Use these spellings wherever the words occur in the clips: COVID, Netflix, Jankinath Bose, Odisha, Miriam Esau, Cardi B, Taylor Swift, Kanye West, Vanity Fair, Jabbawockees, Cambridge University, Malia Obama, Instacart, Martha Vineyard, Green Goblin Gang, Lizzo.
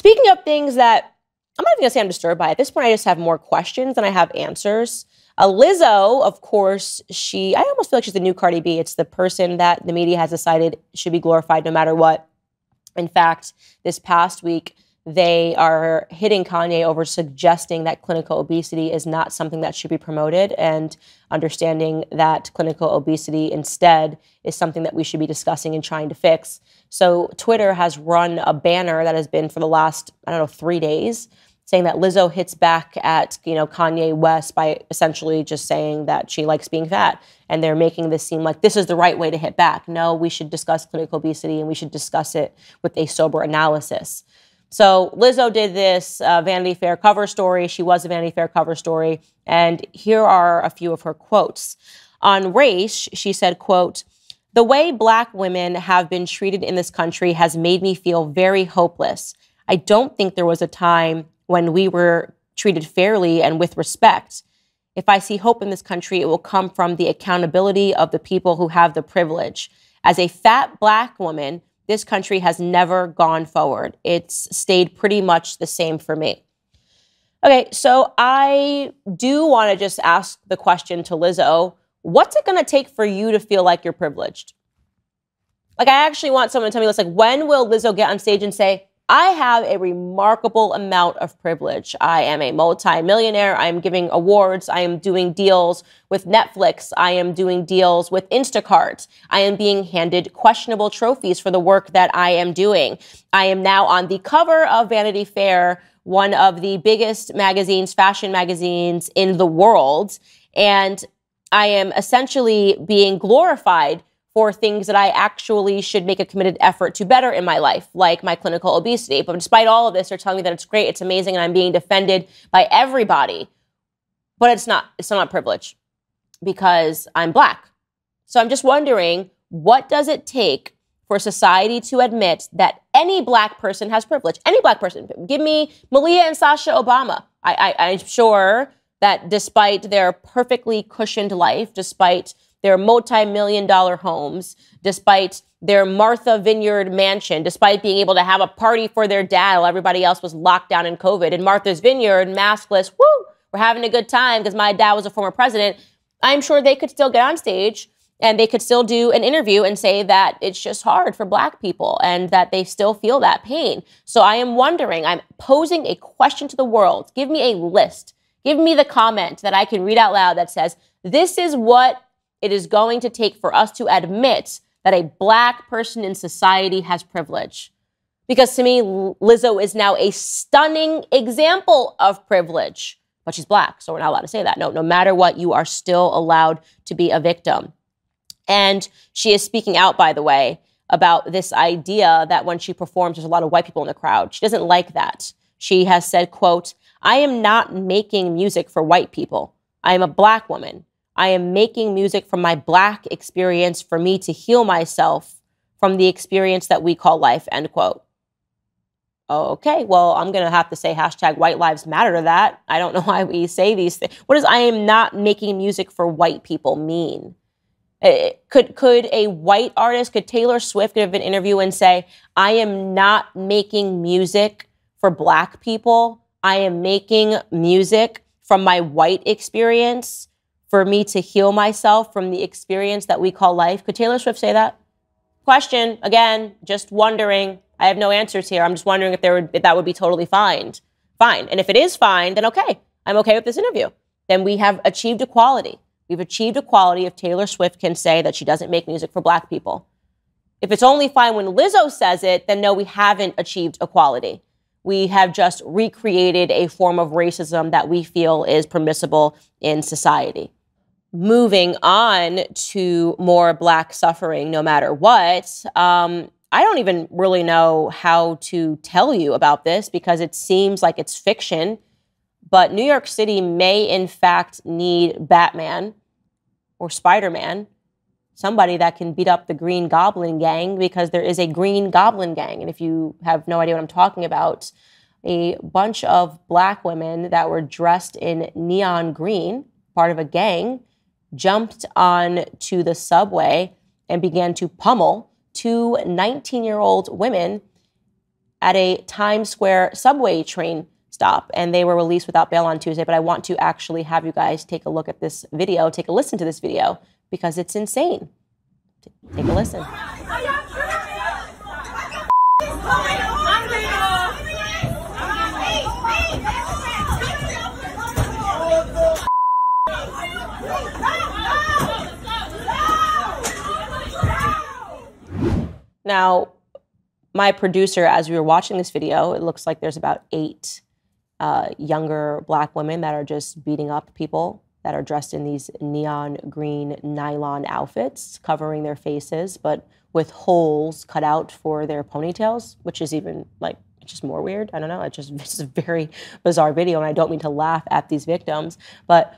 Speaking of things that I'm not even going to say I'm disturbed by. At this point, I just have more questions than I have answers. Lizzo, of course, I almost feel like she's the new Cardi B. It's the person that the media has decided should be glorified no matter what. In fact, this past week, they are hitting Kanye over suggesting that clinical obesity is not something that should be promoted, and understanding that clinical obesity instead is something that we should be discussing and trying to fix. So Twitter has run a banner that has been for the last, 3 days, saying that Lizzo hits back at, Kanye West by essentially just saying that she likes being fat. And they're making this seem like this is the right way to hit back. No, we should discuss clinical obesity and we should discuss it with a sober analysis. So Lizzo did this Vanity Fair cover story. She was a Vanity Fair cover story. And here are a few of her quotes. On race, she said, quote, "The way black women have been treated in this country has made me feel very hopeless. I don't think there was a time when we were treated fairly and with respect. If I see hope in this country, it will come from the accountability of the people who have the privilege. As a fat black woman, this country has never gone forward. It's stayed pretty much the same for me." Okay, so I do want to just ask the question to Lizzo, what's it going to take for you to feel like you're privileged? Like, I actually want someone to tell me, when will Lizzo get on stage and say, I have a remarkable amount of privilege. I am a multi-millionaire. I am giving awards. I am doing deals with Netflix. I am doing deals with Instacart. I am being handed questionable trophies for the work that I am doing. I am now on the cover of Vanity Fair, one of the biggest magazines, fashion magazines in the world. And I am essentially being glorified for things that I actually should make a committed effort to better in my life, like my clinical obesity. But despite all of this, they're telling me that it's great, it's amazing, and I'm being defended by everybody. But it's not. It's not privilege because I'm black. So I'm just wondering, what does it take for society to admit that any black person has privilege? Any black person. Give me Malia and Sasha Obama. I'm sure that despite their perfectly cushioned life, despite their multi-million-dollar homes, despite their Martha Vineyard mansion, despite being able to have a party for their dad while everybody else was locked down in COVID. In Martha's Vineyard, maskless, woo, we're having a good time because my dad was a former president. I'm sure they could still get on stage and they could still do an interview and say that it's just hard for black people and that they still feel that pain. So I am wondering, I'm posing a question to the world. Give me a list. Give me the comment that I can read out loud that says, this is what it is going to take for us to admit that a black person in society has privilege. Because to me, Lizzo is now a stunning example of privilege. But she's black, so we're not allowed to say that. No matter what, you are still allowed to be a victim. And she is speaking out, by the way, about this idea that when she performs, there's a lot of white people in the crowd. She doesn't like that. She has said, quote, "I am not making music for white people. I am a black woman. I am making music from my black experience for me to heal myself from the experience that we call life," end quote. Okay, well, I'm going to have to say hashtag white lives matter to that. I don't know why we say these things. What does "I am not making music for white people" mean? Could a white artist, could Taylor Swift give an interview and say, "I am not making music for black people. I am making music from my white experience for me to heal myself from the experience that we call life"? Could Taylor Swift say that? Question, again, just wondering. I have no answers here. I'm just wondering if that would be totally fine. And if it is fine, then okay. I'm okay with this interview. Then we have achieved equality. We've achieved equality if Taylor Swift can say that she doesn't make music for black people. If it's only fine when Lizzo says it, then no, we haven't achieved equality. We have just recreated a form of racism that we feel is permissible in society. Moving on to more black suffering, no matter what, I don't even really know how to tell you about this because it seems like it's fiction, but New York City may in fact need Batman or Spider-Man, somebody that can beat up the Green Goblin Gang, because there is a Green Goblin Gang. And if you have no idea what I'm talking about, a bunch of black women that were dressed in neon green, part of a gang, jumped on to the subway and began to pummel two 19-year-old women at a Times Square subway train stop, and they were released without bail on Tuesday. But I want to actually have you guys take a look at this video, take a listen to this video, because it's insane. Take a listen. Now, my producer, as we were watching this video, it looks like there's about 8 younger black women that are just beating up people that are dressed in these neon green nylon outfits, covering their faces, but with holes cut out for their ponytails, which is even like just more weird. I don't know. It's just a very bizarre video, and I don't mean to laugh at these victims. But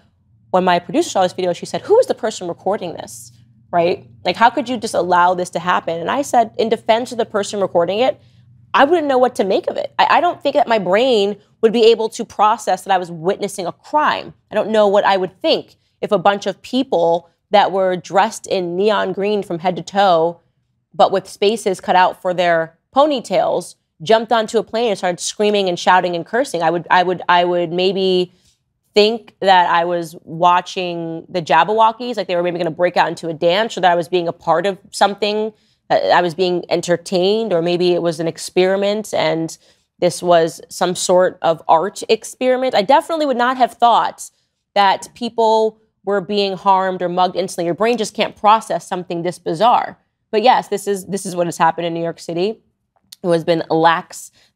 when my producer saw this video, she said, "Who is the person recording this? Right? Like, how could you just allow this to happen?" And I said, in defense of the person recording it, I wouldn't know what to make of it. I don't think that my brain would be able to process that I was witnessing a crime. I don't know what I would think if a bunch of people that were dressed in neon green from head to toe, but with spaces cut out for their ponytails, jumped onto a plane and started screaming and shouting and cursing. I would maybe think that I was watching the Jabbawockees, like they were maybe going to break out into a dance, or that I was being a part of something. I was being entertained, or maybe it was an experiment and this was some sort of art experiment. I definitely would not have thought that people were being harmed or mugged instantly. Your brain just can't process something this bizarre. But yes, this is what has happened in New York City. New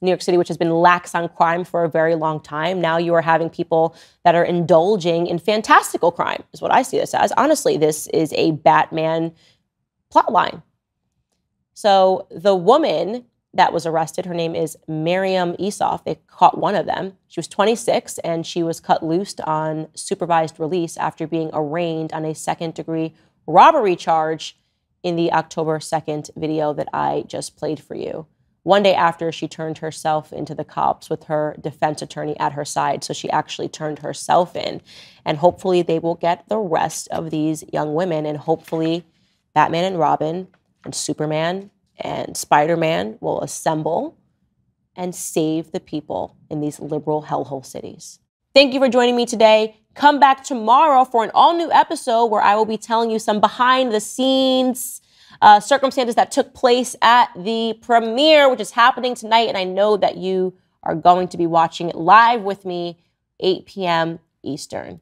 York City, which has been lax on crime for a very long time. Now you are having people that are indulging in fantastical crime, is what I see this as. Honestly, this is a Batman plotline. So the woman that was arrested, her name is Miriam Esau. They caught one of them. She was 26, and she was cut loose on supervised release after being arraigned on a second-degree robbery charge in the October 2nd video that I just played for you. One day after, she turned herself into the cops with her defense attorney at her side. So she actually turned herself in. And hopefully they will get the rest of these young women, and hopefully Batman and Robin and Superman and Spider-Man will assemble and save the people in these liberal hellhole cities. Thank you for joining me today. Come back tomorrow for an all-new episode where I will be telling you some behind-the-scenes circumstances that took place at the premiere, which is happening tonight, and I know that you are going to be watching it live with me, 8 p.m. Eastern.